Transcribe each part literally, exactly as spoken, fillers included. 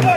Grande,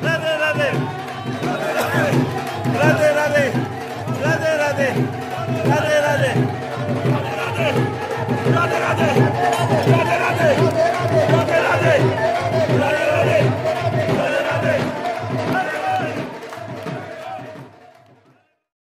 grande, grande, grande, grande.